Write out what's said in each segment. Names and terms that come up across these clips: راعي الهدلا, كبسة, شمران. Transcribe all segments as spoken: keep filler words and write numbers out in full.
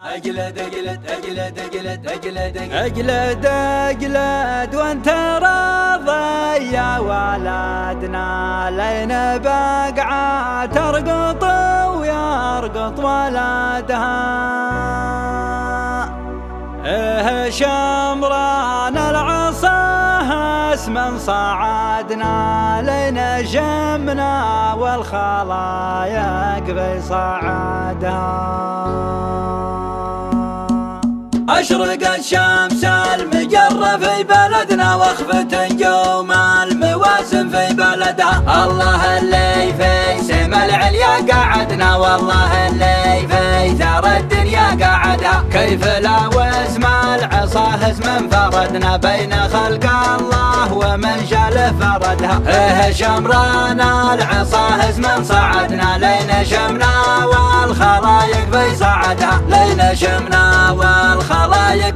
أجلد أجلد أجلد أجلد أجلد أجلد أجلد وأنت راضي يا ولدنا لين بقعة ترقط ويرقط ولدها. إيه شمران العصا اسما صعدنا لين جمنا والخلايق في صعدها. أشرقت شمس المجرة في بلدنا واخفت نجوم المواسم في بلدها. الله اللي في سما العليا قعدنا والله اللي في ثار الدنيا قعدها. كيف لا واسم العصا اسما انفردنا بين خلق الله ومن شاله فردها. إيه شمران العصا اسما صعدنا لين شمنا والخلايق في صعدها. لين شمنا والخلايق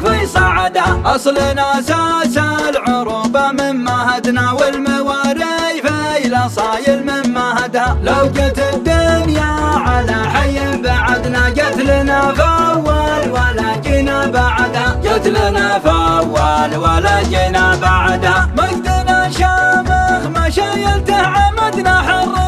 في صعدها. أصلنا أساس العروبة من مهدنا والمواري في الأصايل من مهدها. لو جت الدنيا على حي بعدنا قتلنا فأول ولا جينا بعدها. قتلنا فأول ولا جينا بعدها. مجدنا شامخ ما شايلته عمدنا حرنا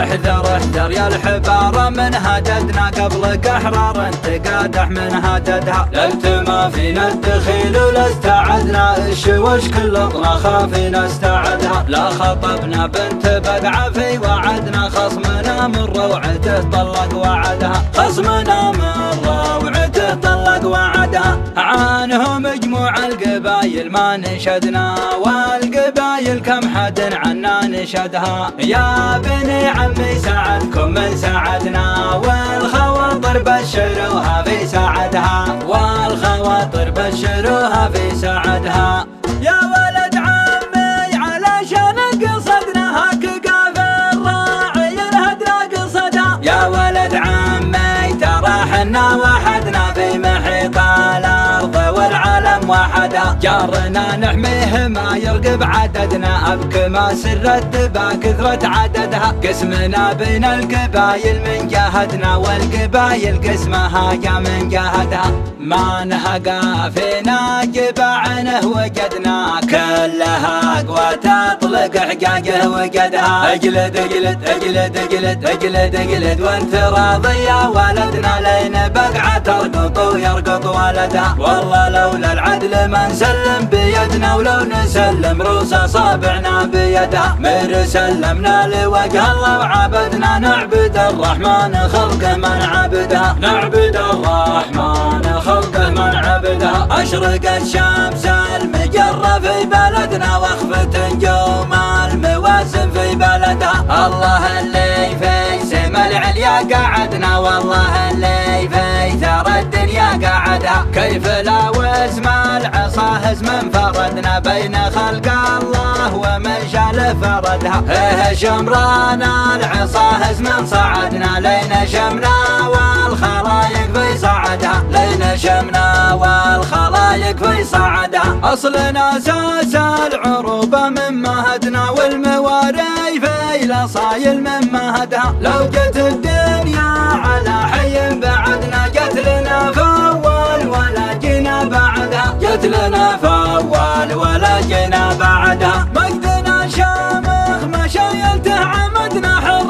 احذر احذر يا الحبارة من هددنا قبلك احرار انتقادح من هددها. لست ما فينا الدخيل ولا استعدنا الشوش كل اطرخا فينا استعدها. لا خطبنا بنت بقعة في وعدنا خصمنا من روعته طلق وعدها. خصمنا من روعته طلق وعدها. عانه مجموع القبايل ما نشدنا والقبايل كم حد عنا نشدها. يا بني عمي سعدكم من سعدنا والخواطر بشروها في سعدها. والخواطر بشروها في سعدها. يا ولد عمي علشان قصدنا هك قافل راعي الهدلا قصدها. يا ولد عمي ترى حنا وحدنا في محيط الارض والعالم وحدها. جارنا نحميه ما يرقب عددنا أبكما سر الدبا كثرة عددها. قسمنا بين القبايل من جهتنا والقبايل قسمها جا من جهتها. ما نهقى فينا جبعنه وجدنا كلها قوى تطلق حجاجه وجدها. اجلد اجلد اجلد اجلد اجلد اجلد وانت راضي يا ولدنا لين بقعة ترقط ويرقط ولدها. والله لولا العدل ما نسلم بيدنا ولو نسلم رؤوس اصابعنا بيدها. مر سلمنا لوجه الله وعبدنا نعبد الرحمن خلقه من عبدها. نعبد الرحمن خلقه من عبدها. اشرقت شمس المجرة في بلدنا واخفت نجوم المواسم في بلدها. الله اللي في سما العليا قعدنا والله اللي في ثار الدنيا قعدها. كيف لا واسم العصا اسما انفردنا بين خلق الله ومن شاله فردها. إيه شمران العصا اسما صعدنا لين شمنا والخلايق في صعدها. لين شمنا والخلايق في صعدها. أصلنا أساس العروبة من مهدنا والمواري في الأصايل من مهدها. لو جت الدنيا على حي بعدنا قتلنا فأول ولا جينا بعدها. قتلنا فأول ولا جينا بعدها. مجدنا شامخ ما شايلته عمدنا حر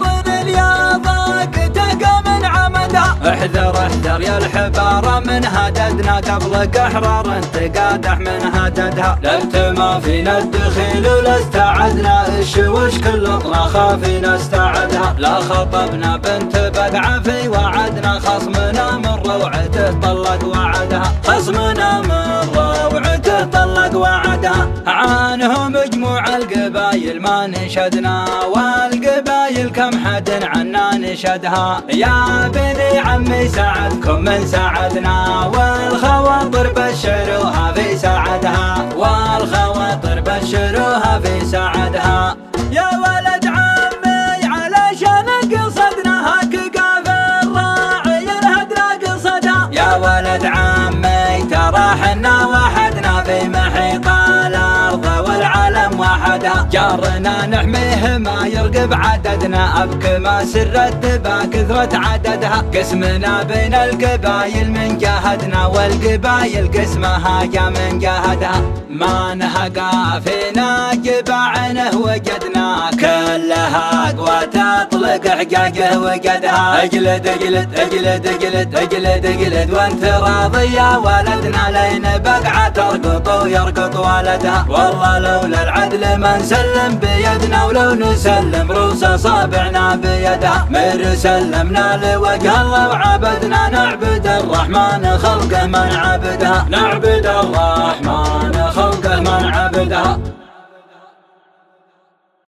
احذر احذر يا الحبارة من هددنا قبلك احرار انتقادح من هددها. لست ما فينا الدخيل ولا استعدنا الشوش كل اطرخا فينا استعدها. لا خطبنا بنت بقعة في وعدنا خصمنا من روعته طلق وعدها. خصمنا من روعته طلق وعدها. عانه مجموع القبايل ما نشدنا والقبايل كم حد عنا نشدها. يا بني عمي سعدكم من سعدنا والخواطر بشروها في سعدها. والخواطر بشروها في سعدها. يا ولد عمي علشان قصدنا هك قافل راعي الهدلا قصدها. يا ولد عمي ترى حنا وحدنا في محيط الارض والعالم وحدها. جارنا نحميه ما يرقب عددنا، أبكى ما سر الدبا كثرة عددها، قسمنا بين القبايل من جهدنا، والقبايل قسمها جا من جهدها. ما نهقى فينا جباعنه وجدنا، كلها قوى تطلق حجاجه وجدها. اجلد اجلد اجلد اجلد اجلد اجلد وانت راضي يا ولدنا، لين بقعه ترقط ويرقط ولدها. والله لولا العدل ما نسلم بيدنا، ولو نسلم رؤوس اصابعنا بيدها. مر سلمنا لوجه الله وعبدنا، نعبد الرحمن خلقه ما نعبدها، نعبد الرحمن خلقه ما نعبدها.